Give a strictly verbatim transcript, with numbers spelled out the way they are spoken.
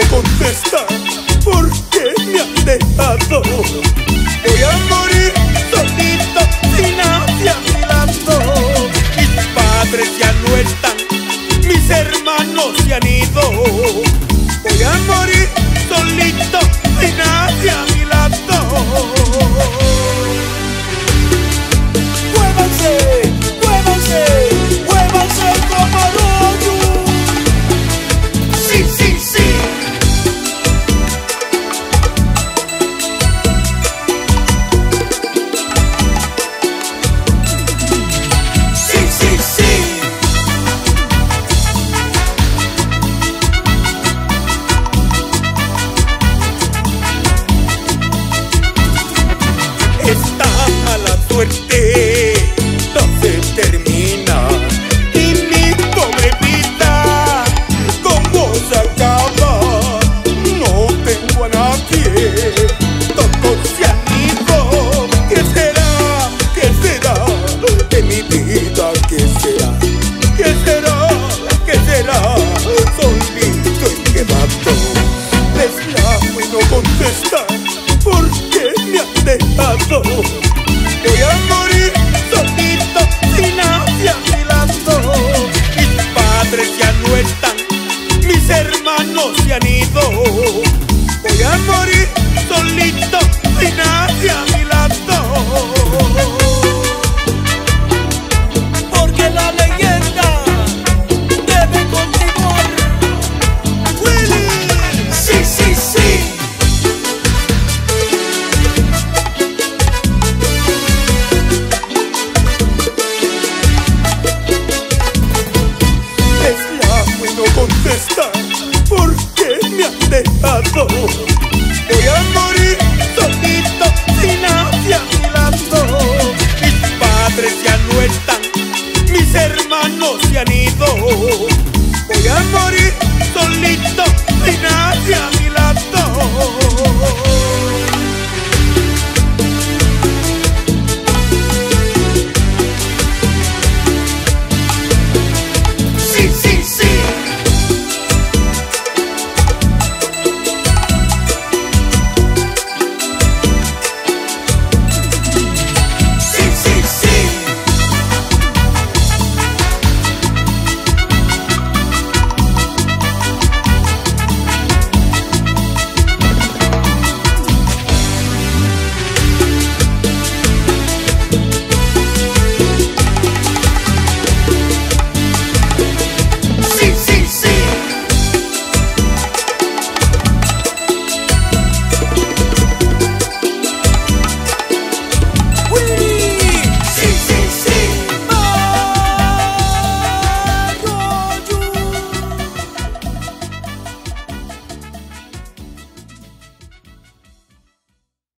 no contestas por qué me has dejado. Voy a morir solito sin nadie a mi lado. Mis padres ya no están, mis hermanos se han ido. Voy a morir solito sin nadie a mi lado. Muévanse, muévanse, muévanse como rollo. Sí, sí, sí. Sí, sí, sí. Está a la suerte, no se termina. Y mi pobre vida, ¿cómo se acaba? No tengo a nadie, todos se han ido. ¿Qué será? ¿Qué será de mi vida? ¿Qué será? ¿Qué será? ¿Qué será? Solito y quemado. Les llamo y no contestan, ¿por qué me han dejado? Voy a morir solito sin nadie a mi lado. Mis padres ya no están, mis hermanos se han ido. Voy a morir solito sin nadie a mi lado. Contestar, ¿por qué me has dejado? Voy a morir.